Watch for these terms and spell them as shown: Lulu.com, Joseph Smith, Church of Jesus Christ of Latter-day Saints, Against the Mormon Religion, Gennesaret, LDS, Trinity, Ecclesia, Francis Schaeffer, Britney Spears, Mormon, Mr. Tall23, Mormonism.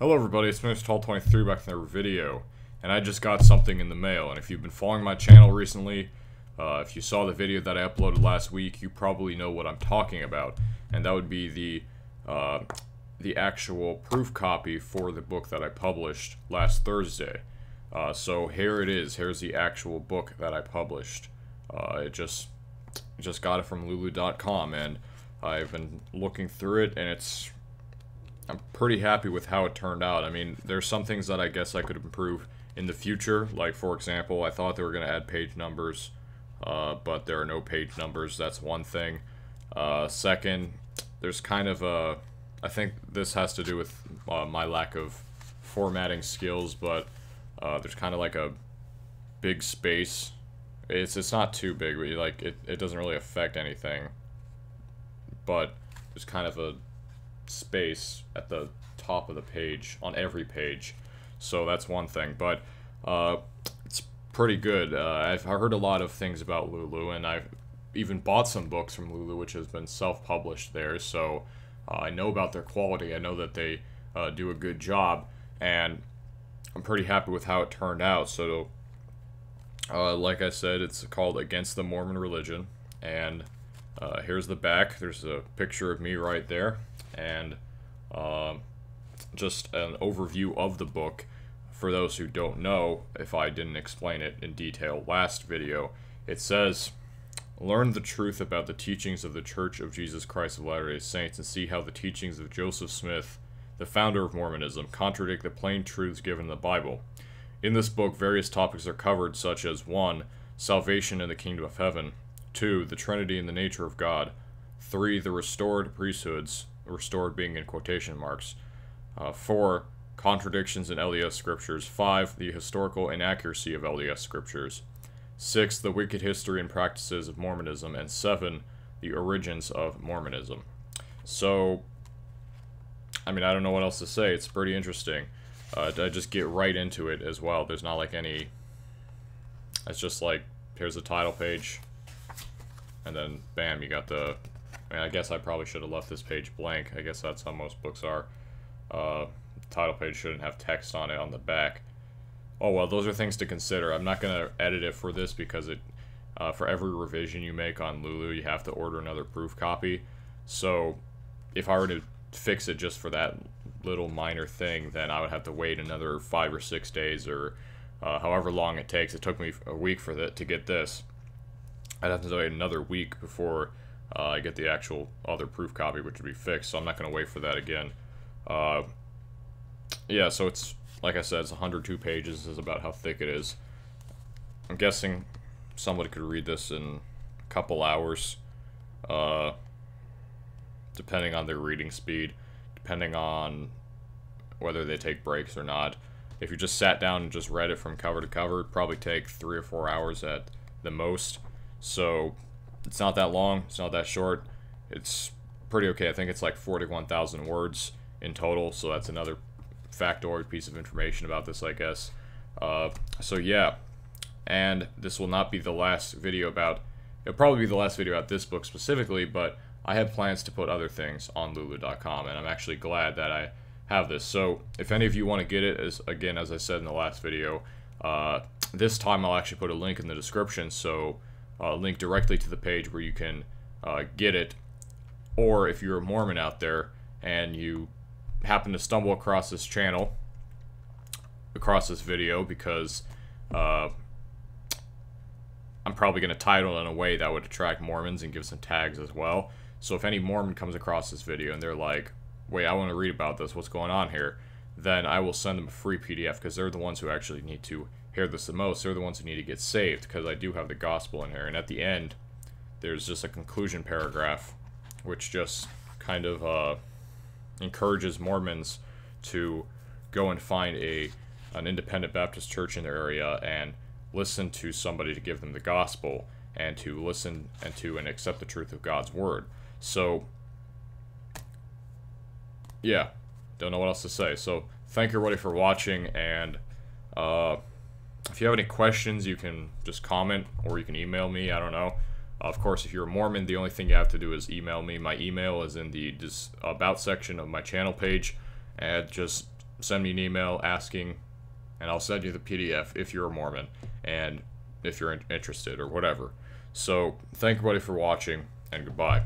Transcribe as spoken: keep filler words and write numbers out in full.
Hello everybody, it's Tall twenty-three back with another video, and I just got something in the mail, and if you've been following my channel recently, uh, if you saw the video that I uploaded last week, you probably know what I'm talking about, and that would be the, uh, the actual proof copy for the book that I published last Thursday. Uh, so here it is, here's the actual book that I published. Uh, it just, just got it from Lulu dot com, and I've been looking through it, and it's I'm pretty happy with how it turned out. I mean, there's some things that I guess I could improve in the future. Like, for example, I thought they were going to add page numbers, uh, but there are no page numbers. That's one thing. Uh, second, there's kind of a... I think this has to do with uh, my lack of formatting skills, but uh, there's kind of like a big space. It's it's not too big, but you, like, it, it doesn't really affect anything. But there's kind of a space at the top of the page on every page, so that's one thing, but uh, it's pretty good. uh, I've heard a lot of things about Lulu, and I've even bought some books from Lulu which has been self-published there, so uh, I know about their quality. I know that they uh, do a good job, and I'm pretty happy with how it turned out. So uh, like I said, it's called Against the Mormon Religion, and uh, here's the back. There's a picture of me right there, and uh, just an overview of the book for those who don't know, if I didn't explain it in detail last video. It says, learn the truth about the teachings of the Church of Jesus Christ of Latter-day Saints and see how the teachings of Joseph Smith, the founder of Mormonism, contradict the plain truths given in the Bible. In this book, various topics are covered, such as one Salvation in the Kingdom of Heaven, two the Trinity and the nature of God, three the restored priesthoods, restored being in quotation marks, uh, four contradictions in L D S scriptures, five the historical inaccuracy of L D S scriptures, six the wicked history and practices of Mormonism, and seven the origins of Mormonism. So, I mean, I don't know what else to say. It's pretty interesting. Uh, I just get right into it as well. There's not like any... It's just like, here's the title page, and then bam, you got the... I mean, I guess I probably should have left this page blank. I guess that's how most books are. Uh, the title page shouldn't have text on it on the back. Oh well, those are things to consider. I'm not gonna edit it for this because it, uh, for every revision you make on Lulu, you have to order another proof copy. So, if I were to fix it just for that little minor thing, then I would have to wait another five or six days or uh, however long it takes. It took me a week for that to get this. I'd have to wait another week before Uh, I get the actual other proof copy, which would be fixed, so I'm not going to wait for that again. Uh, yeah, so it's, like I said, it's one hundred two pages is about how thick it is. I'm guessing somebody could read this in a couple hours, uh, depending on their reading speed, depending on whether they take breaks or not. If you just sat down and just read it from cover to cover, it'd probably take three or four hours at the most, so... It's not that long, it's not that short, it's pretty okay. I think it's like forty-one thousand words in total, so that's another factoid piece of information about this, I guess. Uh, so yeah, and this will not be the last video about, it'll probably be the last video about this book specifically, but I have plans to put other things on Lulu dot com, and I'm actually glad that I have this. So if any of you want to get it, as again, as I said in the last video, uh, this time I'll actually put a link in the description, so... Uh, link directly to the page where you can uh, get it, or if you're a Mormon out there and you happen to stumble across this channel, across this video, because uh, I'm probably going to title it in a way that would attract Mormons and give some tags as well. So if any Mormon comes across this video and they're like, wait, I want to read about this, what's going on here, then I will send them a free P D F, because they're the ones who actually need to hear this the most. They're the ones who need to get saved, because I do have the gospel in here, and at the end there's just a conclusion paragraph which just kind of uh, encourages Mormons to go and find a an independent Baptist church in their area and listen to somebody to give them the gospel and to listen and to and accept the truth of God's word. So yeah, don't know what else to say. So thank you everybody for watching, and uh if you have any questions, you can just comment, or you can email me, I don't know. Of course, if you're a Mormon, the only thing you have to do is email me. My email is in the About section of my channel page, and just send me an email asking, and I'll send you the P D F if you're a Mormon and if you're interested or whatever. So thank everybody for watching, and goodbye.